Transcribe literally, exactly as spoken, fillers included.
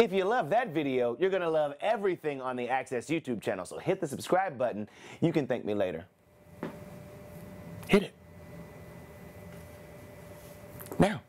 If you love that video, you're going to love everything on the Access YouTube channel, so hit the subscribe button. You can thank me later. Hit it. Now.